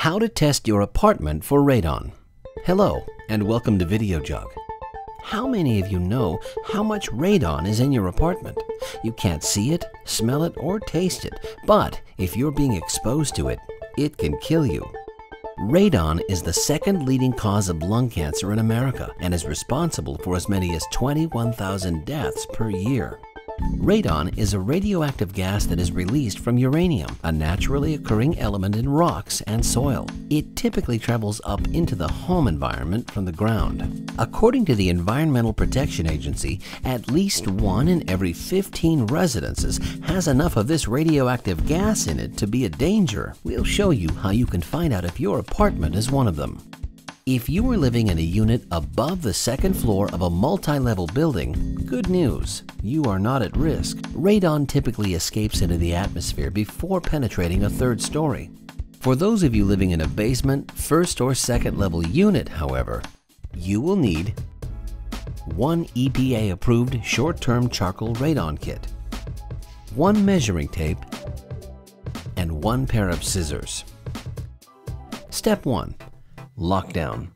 How to test your apartment for radon. Hello and welcome to Videojug. How many of you know how much radon is in your apartment? You can't see it, smell it, or taste it, but if you're being exposed to it, it can kill you. Radon is the second leading cause of lung cancer in America and is responsible for as many as 21,000 deaths per year. Radon is a radioactive gas that is released from uranium, a naturally occurring element in rocks and soil. It typically travels up into the home environment from the ground. According to the Environmental Protection Agency, at least one in every 15 residences has enough of this radioactive gas in it to be a danger. We'll show you how you can find out if your apartment is one of them. If you are living in a unit above the second floor of a multi-level building, good news, you are not at risk. Radon typically escapes into the atmosphere before penetrating a third story. For those of you living in a basement, first or second level unit, however, you will need one EPA-approved short-term charcoal radon kit, one measuring tape, and one pair of scissors. Step 1. Lockdown.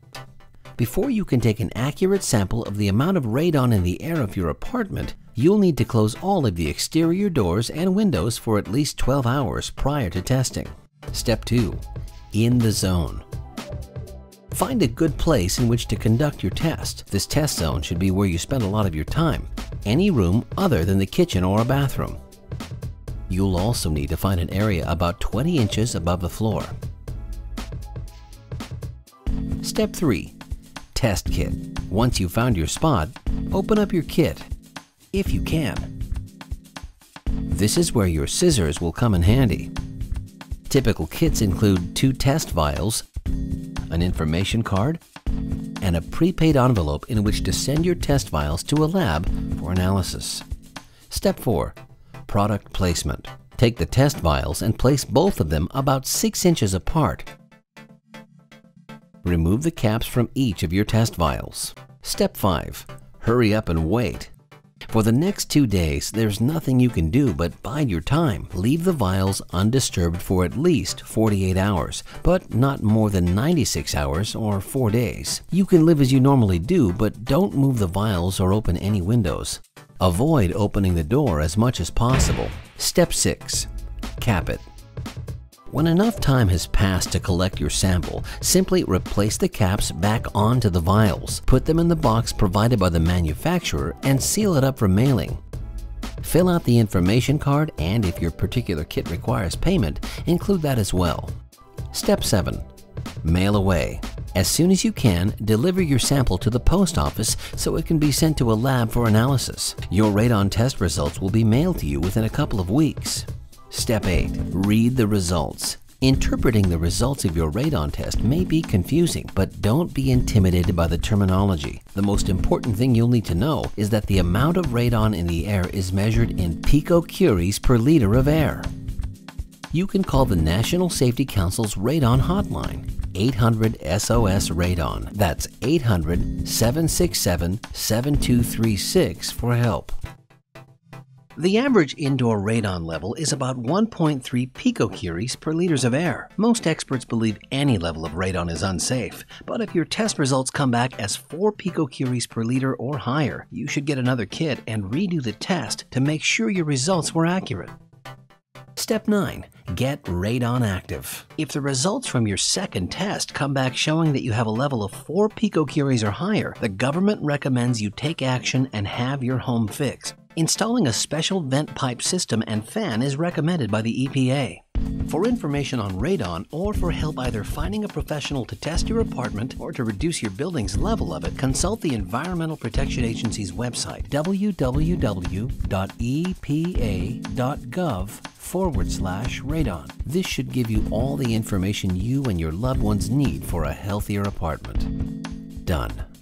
Before you can take an accurate sample of the amount of radon in the air of your apartment, you'll need to close all of the exterior doors and windows for at least 12 hours prior to testing. Step 2. In the zone. Find a good place in which to conduct your test. This test zone should be where you spend a lot of your time, any room other than the kitchen or a bathroom. You'll also need to find an area about 20 inches above the floor. Step 3. Test kit. Once you've found your spot, open up your kit, if you can. This is where your scissors will come in handy. Typical kits include 2 test vials, an information card, and a prepaid envelope in which to send your test vials to a lab for analysis. Step 4. Product placement. Take the test vials and place both of them about 6 inches apart. Remove the caps from each of your test vials. Step 5. Hurry up and wait. For the next 2 days, there's nothing you can do but bide your time. Leave the vials undisturbed for at least 48 hours, but not more than 96 hours or 4 days. You can live as you normally do, but don't move the vials or open any windows. Avoid opening the door as much as possible. Step 6. Cap it. When enough time has passed to collect your sample, simply replace the caps back onto the vials, put them in the box provided by the manufacturer, and seal it up for mailing. Fill out the information card, and if your particular kit requires payment, include that as well. Step 7. Mail away. As soon as you can, deliver your sample to the post office so it can be sent to a lab for analysis. Your radon test results will be mailed to you within a couple of weeks. Step 8. Read the results. Interpreting the results of your radon test may be confusing, but don't be intimidated by the terminology. The most important thing you'll need to know is that the amount of radon in the air is measured in picocuries per liter of air. You can call the National Safety Council's radon hotline, 800-SOS-RADON. That's 800-767-7236 for help. The average indoor radon level is about 1.3 picocuries per liters of air. Most experts believe any level of radon is unsafe, but if your test results come back as 4 picocuries per liter or higher, you should get another kit and redo the test to make sure your results were accurate. Step 9. Get radon active. If the results from your second test come back showing that you have a level of 4 picocuries or higher, the government recommends you take action and have your home fixed. Installing a special vent pipe system and fan is recommended by the EPA. For information on radon or for help either finding a professional to test your apartment or to reduce your building's level of it, consult the Environmental Protection Agency's website, www.epa.gov/radon. This should give you all the information you and your loved ones need for a healthier apartment. Done.